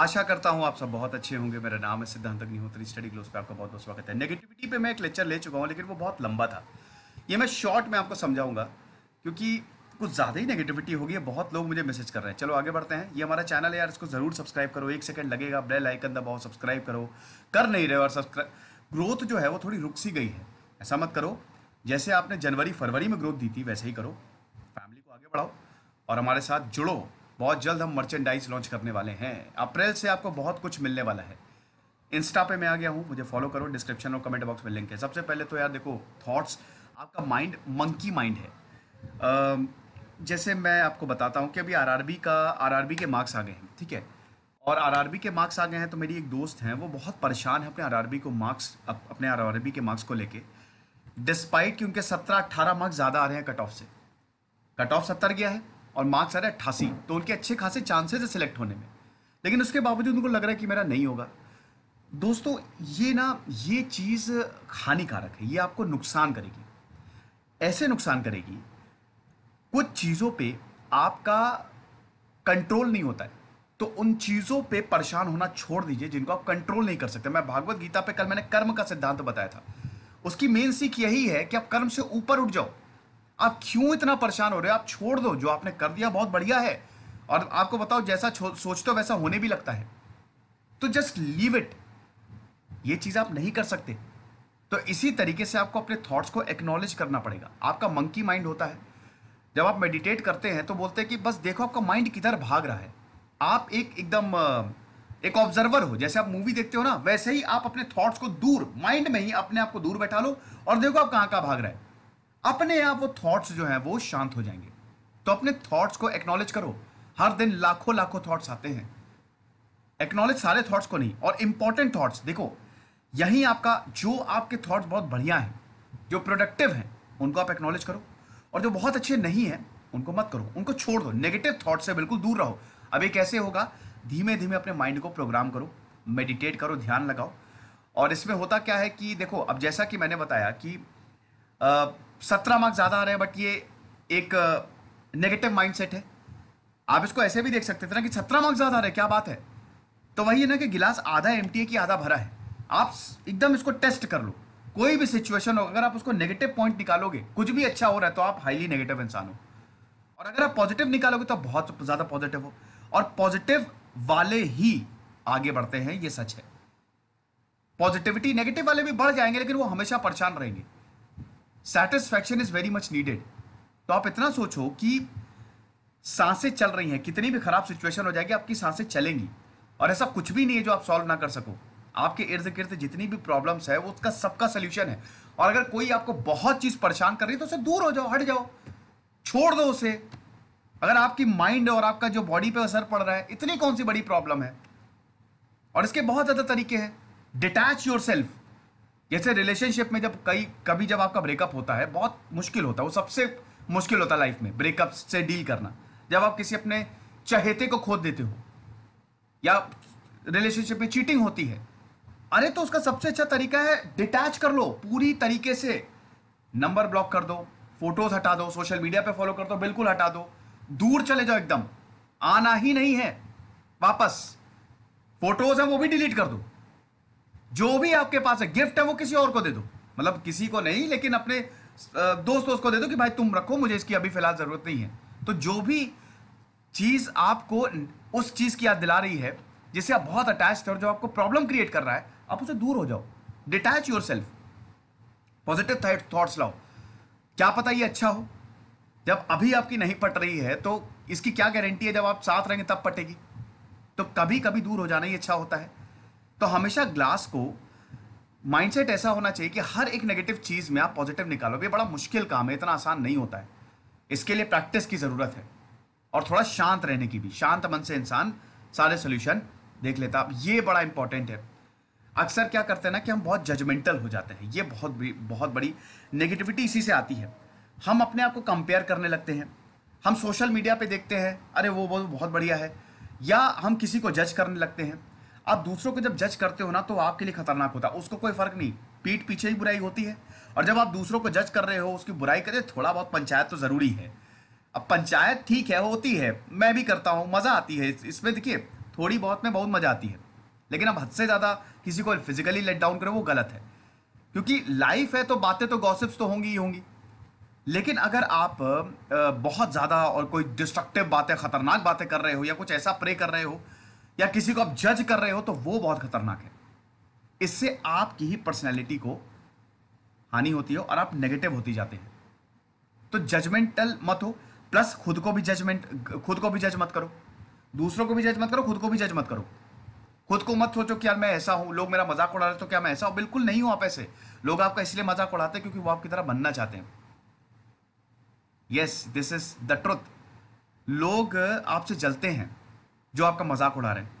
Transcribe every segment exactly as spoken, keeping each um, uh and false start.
आशा करता हूँ आप सब बहुत अच्छे होंगे। मेरा नाम है सिद्धांत अग्निहोत्री, स्टडी ग्लोस पे आपका बहुत बहुत स्वागत है। नेगेटिविटी पे मैं एक लेक्चर ले चुका हूँ, लेकिन वो बहुत लंबा था। ये मैं शॉर्ट में आपको समझाऊंगा क्योंकि कुछ ज़्यादा ही नेगेटिविटी होगी। बहुत लोग मुझे मैसेज कर रहे हैं। चलो आगे बढ़ते हैं। ये हमारा चैनल है यार, इसको ज़रूर सब्सक्राइब करो। एक सेकंड लगेगा, बेल आइकन दबाओ, सब्सक्राइब करो। कर नहीं रहे हो और सब्सक्राइब ग्रोथ जो है वो थोड़ी रुक सी गई है। ऐसा मत करो, जैसे आपने जनवरी फरवरी में ग्रोथ दी थी वैसे ही करो। फैमिली को आगे बढ़ाओ और हमारे साथ जुड़ो। बहुत जल्द हम मर्चेंडाइज लॉन्च करने वाले हैं। अप्रैल से आपको बहुत कुछ मिलने वाला है। इंस्टा पे मैं आ गया हूँ, मुझे फॉलो करो। डिस्क्रिप्शन और कमेंट बॉक्स में लिंक है। सबसे पहले तो यार देखो, थॉट्स, आपका माइंड मंकी माइंड है। आ, जैसे मैं आपको बताता हूँ कि अभी आरआरबी का आरआरबी के मार्क्स आ गए हैं, ठीक है। और आरआरबी के मार्क्स आ गए हैं तो मेरी एक दोस्त हैं, वो बहुत परेशान है अपने आरआरबी को मार्क्स अपने आरआरबी के मार्क्स को लेके, डिस्पाइट कि उनके सत्रह अट्ठारह मार्क्स ज़्यादा आ रहे हैं कट ऑफ से। कट ऑफ सत्तर गया है और मार्क्स आ रहे हैं अट्ठासी, तो उनके अच्छे खासे चांसेस है सिलेक्ट होने में, लेकिन उसके बावजूद उनको लग रहा है कि मेरा नहीं होगा। दोस्तों ये ना, ये चीज़ हानिकारक है। ये आपको नुकसान करेगी, ऐसे नुकसान करेगी। कुछ चीज़ों पे आपका कंट्रोल नहीं होता है, तो उन चीज़ों पे परेशान होना छोड़ दीजिए जिनको आप कंट्रोल नहीं कर सकते। मैं भागवत गीता पे कल मैंने कर्म का सिद्धांत बताया था। उसकी मेन सीख यही है कि आप कर्म से ऊपर उठ जाओ। आप क्यों इतना परेशान हो रहे हो? आप छोड़ दो। जो आपने कर दिया बहुत बढ़िया है, और आपको बताओ जैसा सोचते हो वैसा होने भी लगता है। तो जस्ट लीव इट। ये चीज़ आप नहीं कर सकते। तो इसी तरीके से आपको अपने थॉट्स को एक्नॉलेज करना पड़ेगा। आपका मंकी माइंड होता है। जब आप मेडिटेट करते हैं तो बोलते हैं कि बस देखो आपका माइंड किधर भाग रहा है। आप एक एकदम एक ऑब्जर्वर हो, जैसे आप मूवी देखते हो ना, वैसे ही आप अपने थॉट्स को दूर, माइंड में ही अपने आप को दूर बैठा लो और देखो आप कहाँ कहाँ भाग रहे हैं। अपने आप वो थॉट्स जो हैं वो शांत हो जाएंगे। तो अपने थॉट्स को एक्नॉलेज करो। हर दिन लाखों लाखों थॉट्स आते हैं। एक्नॉलेज सारे थॉट्स को नहीं, और इम्पॉर्टेंट थॉट्स। देखो यही आपका, जो आपके थॉट्स बहुत बढ़िया हैं, जो प्रोडक्टिव हैं, उनको आप एक्नॉलेज करो, और जो बहुत अच्छे नहीं हैं उनको मत करो, उनको छोड़ दो। नेगेटिव थॉट्स से बिल्कुल दूर रहो। अब ये कैसे होगा? धीमे धीमे अपने माइंड को प्रोग्राम करो, मेडिटेट करो, ध्यान लगाओ। और इसमें होता क्या है कि देखो, अब जैसा कि मैंने बताया कि सत्रह मार्क्स ज़्यादा आ रहे हैं, बट ये एक नेगेटिव माइंडसेट है। आप इसको ऐसे भी देख सकते थे ना कि सत्रह मार्क्स ज़्यादा आ रहे हैं, क्या बात है। तो वही है ना कि गिलास आधा एम्प्टी है कि आधा भरा है। आप एकदम इसको टेस्ट कर लो। कोई भी सिचुएशन हो, अगर आप उसको नेगेटिव पॉइंट निकालोगे, कुछ भी अच्छा हो रहा है, तो आप हाईली नेगेटिव इंसान हो। और अगर आप पॉजिटिव निकालोगे तो बहुत ज़्यादा पॉजिटिव हो, और पॉजिटिव वाले ही आगे बढ़ते हैं, ये सच है। पॉजिटिविटी, नेगेटिव वाले भी बढ़ जाएंगे लेकिन वो हमेशा परेशान रहेंगे। Satisfaction is very much needed. तो आप इतना सोचो कि सांसें चल रही हैं, कितनी भी खराब सिचुएशन हो जाएगी आपकी सांसें चलेंगी, और ऐसा कुछ भी नहीं है जो आप सॉल्व ना कर सको। आपके इर्द गिर्द जितनी भी प्रॉब्लम्स है वो उसका सबका सल्यूशन है। और अगर कोई आपको बहुत चीज़ परेशान कर रही है तो उससे दूर हो जाओ, हट जाओ, छोड़ दो उसे। अगर आपकी माइंड और आपका जो बॉडी पर असर पड़ रहा है, इतनी कौन सी बड़ी प्रॉब्लम है। और इसके बहुत ज़्यादा तरीके हैं। Detach yourself. जैसे रिलेशनशिप में जब कई कभी जब आपका ब्रेकअप होता है, बहुत मुश्किल होता है, वो सबसे मुश्किल होता है लाइफ में, ब्रेकअप से डील करना। जब आप किसी अपने चहेते को खो देते हो, या रिलेशनशिप में चीटिंग होती है, अरे तो उसका सबसे अच्छा तरीका है डिटैच कर लो पूरी तरीके से। नंबर ब्लॉक कर दो, फोटोज हटा दो, सोशल मीडिया पर फॉलो कर दो बिल्कुल हटा दो, दूर चले जाओ एकदम, आना ही नहीं है वापस। फोटोज हैं वो भी डिलीट कर दो। जो भी आपके पास है, गिफ्ट है, वो किसी और को दे दो। मतलब किसी को नहीं, लेकिन अपने दोस्त दोस्त को दे दो कि भाई तुम रखो, मुझे इसकी अभी फिलहाल ज़रूरत नहीं है। तो जो भी चीज़ आपको उस चीज़ की याद दिला रही है जिसे आप बहुत अटैच थे और जो आपको प्रॉब्लम क्रिएट कर रहा है, आप उससे दूर हो जाओ। Detach yourself. Positive thoughts लाओ। क्या पता ये अच्छा हो। जब अभी आपकी नहीं पट रही है तो इसकी क्या गारंटी है जब आप साथ रहेंगे तब पटेगी। तो कभी कभी दूर हो जाना ही अच्छा होता है। तो हमेशा ग्लास को, माइंडसेट ऐसा होना चाहिए कि हर एक नेगेटिव चीज़ में आप पॉजिटिव निकालो। ये बड़ा मुश्किल काम है, इतना आसान नहीं होता है। इसके लिए प्रैक्टिस की ज़रूरत है, और थोड़ा शांत रहने की भी। शांत मन से इंसान सारे सोल्यूशन देख लेता है। ये बड़ा इंपॉर्टेंट है। अक्सर क्या करते हैं ना कि हम बहुत जजमेंटल हो जाते हैं। ये बहुत बहुत बड़ी नेगेटिविटी इसी से आती है। हम अपने आप को कंपेयर करने लगते हैं। हम सोशल मीडिया पर देखते हैं, अरे वो वो बहुत बढ़िया है, या हम किसी को जज करने लगते हैं। आप दूसरों को जब जज करते हो ना तो आपके लिए खतरनाक होता है। उसको कोई फर्क नहीं, पीठ पीछे ही बुराई होती है। और जब आप दूसरों को जज कर रहे हो, उसकी बुराई करे, थोड़ा बहुत पंचायत तो ज़रूरी है। अब पंचायत ठीक है, होती है, मैं भी करता हूँ, मज़ा आती है इसमें। देखिए थोड़ी बहुत में बहुत मजा आती है, लेकिन अब हद से ज़्यादा किसी को फिजिकली लेट डाउन करें वो गलत है, क्योंकि लाइफ है तो बातें तो गॉसिप्स तो होंगी ही होंगी। लेकिन अगर आप बहुत ज़्यादा और कोई डिस्ट्रक्टिव बातें, ख़तरनाक बातें कर रहे हो या कुछ ऐसा प्रे कर रहे हो या किसी को आप जज कर रहे हो तो वो बहुत खतरनाक है। इससे आपकी ही पर्सनैलिटी को हानि होती है और आप नेगेटिव होती जाते हैं। तो जजमेंटल मत हो, प्लस खुद को भी जजमेंट खुद को भी जज मत करो, दूसरों को भी जज मत करो, खुद को भी जज मत करो। खुद को मत सोचो कि यार मैं ऐसा हूँ, लोग मेरा मजाक उड़ा रहे तो क्या मैं ऐसा हूँ। बिल्कुल नहीं हूँ आप ऐसे। लोग आपका इसलिए मजाक उड़ाते हैं क्योंकि वो आपकी तरह बनना चाहते हैं। Yes, this is the truth. लोग आपसे जलते हैं जो आपका मजाक उड़ा रहे हैं।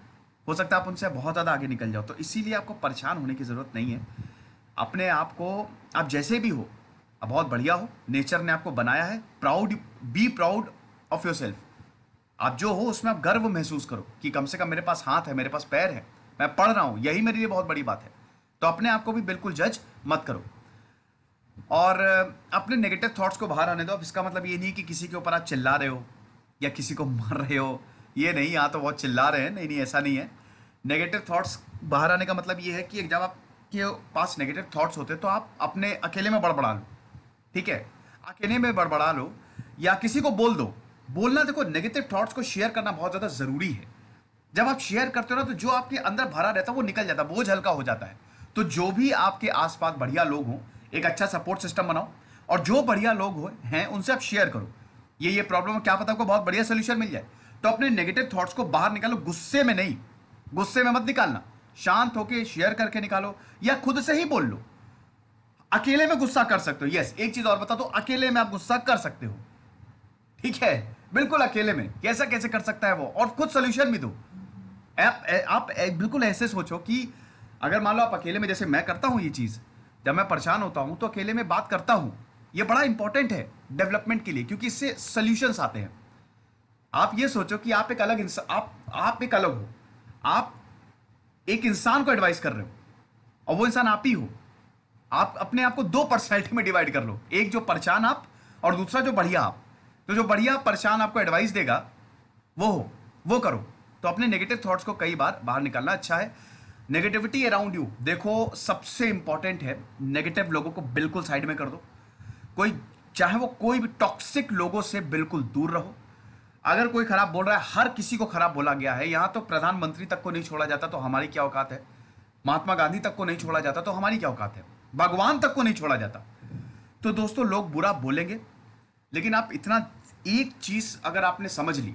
हो सकता है आप उनसे बहुत ज़्यादा आगे निकल जाओ, तो इसीलिए आपको परेशान होने की ज़रूरत नहीं है। अपने आप को, आप जैसे भी हो, आप बहुत बढ़िया हो, नेचर ने आपको बनाया है। Proud, be proud of yourself. आप जो हो उसमें आप गर्व महसूस करो कि कम से कम मेरे पास हाथ है, मेरे पास पैर है, मैं पढ़ रहा हूँ, यही मेरे लिए बहुत बड़ी बात है। तो अपने आप को भी बिल्कुल जज मत करो और अपने नेगेटिव थॉट्स को बाहर आने दो। अब इसका मतलब ये नहीं कि किसी के ऊपर आप चिल्ला रहे हो या किसी को मार रहे हो। ये नहीं, यहाँ तो बहुत चिल्ला रहे हैं, नहीं नहीं ऐसा नहीं है। नेगेटिव थॉट्स बाहर आने का मतलब ये है कि जब आपके पास नेगेटिव थॉट्स होते तो आप अपने अकेले में बड़बड़ा लो, ठीक है, अकेले में बड़बड़ा लो या किसी को बोल दो। बोलना, देखो, नेगेटिव थॉट्स को शेयर करना बहुत ज़्यादा ज़रूरी है। जब आप शेयर करते हो ना तो जो आपके अंदर भरा रहता है वो निकल जाता है, बोझ हल्का हो जाता है। तो जो भी आपके आसपास बढ़िया लोग हों, एक अच्छा सपोर्ट सिस्टम बनाओ और जो बढ़िया लोग हो हैं उनसे आप शेयर करो। ये ये प्रॉब्लम है, क्या पता आपको बहुत बढ़िया सोल्यूशन मिल जाए। तो अपने नेगेटिव थॉट्स को बाहर निकालो, गुस्से में नहीं, गुस्से में मत निकालना, शांत होकर शेयर करके निकालो या खुद से ही बोल लो। अकेले में गुस्सा कर सकते हो। यस, एक चीज़ और बता दो, अकेले में आप गुस्सा कर सकते हो, ठीक है, बिल्कुल अकेले में। कैसा कैसे कर सकता है वो, और खुद सोल्यूशन भी दो। आप, आप बिल्कुल ऐसे सोचो कि अगर मान लो आप अकेले में, जैसे मैं करता हूँ ये चीज़, जब मैं परेशान होता हूँ तो अकेले में बात करता हूँ। ये बड़ा इंपॉर्टेंट है डेवलपमेंट के लिए, क्योंकि इससे सोल्यूशंस आते हैं। आप ये सोचो कि आप एक अलग इंसान, आप आप एक अलग हो, आप एक इंसान को एडवाइस कर रहे हो और वो इंसान आप ही हो। आप अपने आप को दो पर्सनैलिटी में डिवाइड कर लो, एक जो परेशान आप और दूसरा जो बढ़िया आप। तो जो बढ़िया परेशान आपको एडवाइस देगा वो हो, वो करो। तो अपने नेगेटिव थॉट्स को कई बार बाहर निकालना अच्छा है। नेगेटिविटी अराउंड यू, देखो, सबसे इंपॉर्टेंट है। नेगेटिव लोगों को बिल्कुल साइड में कर दो, कोई चाहे वो कोई भी, टॉक्सिक लोगों से बिल्कुल दूर रहो। अगर कोई खराब बोल रहा है, हर किसी को खराब बोला गया है। यहाँ तो प्रधानमंत्री तक को नहीं छोड़ा जाता तो हमारी क्या औकात है, महात्मा गांधी तक को नहीं छोड़ा जाता तो हमारी क्या औकात है, भगवान तक को नहीं छोड़ा जाता। तो दोस्तों, लोग बुरा बोलेंगे, लेकिन आप इतना, एक चीज़ अगर आपने समझ ली,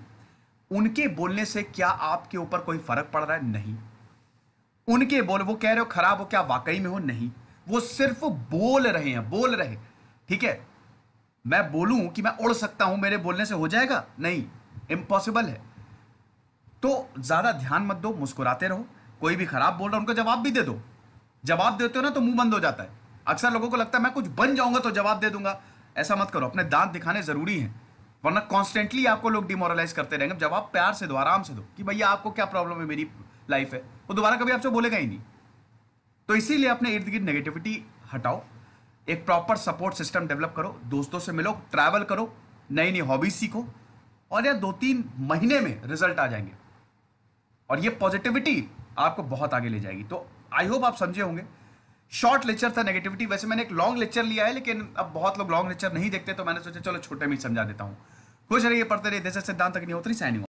उनके बोलने से क्या आपके ऊपर कोई फर्क पड़ रहा है? नहीं। उनके बोल, वो कह रहे हो खराब हो, क्या वाकई में हो? नहीं, वो सिर्फ बोल रहे हैं, बोल रहे, ठीक है। मैं बोलूं कि मैं उड़ सकता हूं, मेरे बोलने से हो जाएगा? नहीं, इम्पॉसिबल है। तो ज़्यादा ध्यान मत दो, मुस्कुराते रहो। कोई भी खराब बोल रहा है उनको जवाब भी दे दो। जवाब देते हो ना तो मुंह बंद हो जाता है। अक्सर लोगों को लगता है मैं कुछ बन जाऊंगा तो जवाब दे दूंगा। ऐसा मत करो, अपने दांत दिखाने ज़रूरी हैं, वरना कॉन्स्टेंटली आपको लोग डिमोरलाइज करते रहेंगे। जवाब प्यार से दो, आराम से दो कि भैया आपको क्या प्रॉब्लम है, मेरी लाइफ है। वो दोबारा कभी आपसे बोलेगा ही नहीं। तो इसीलिए अपने इर्द गिर्द नेगेटिविटी हटाओ, एक प्रॉपर सपोर्ट सिस्टम डेवलप करो, दोस्तों से मिलो, ट्रैवल करो, नई नई हॉबीज सीखो और यह दो तीन महीने में रिजल्ट आ जाएंगे और ये पॉजिटिविटी आपको बहुत आगे ले जाएगी। तो आई होप आप समझे होंगे। शॉर्ट लेक्चर था नेगेटिविटी, वैसे मैंने एक लॉन्ग लेक्चर लिया है, लेकिन अब बहुत लोग लॉन्ग लेक्चर नहीं देखते तो मैंने सोचा चलो छोटे में ही समझा देता हूँ। खुश रहिए, पढ़ते रहिए। दिस इज सिद्धांत अग्निहोत्री साइनिंग ऑफ।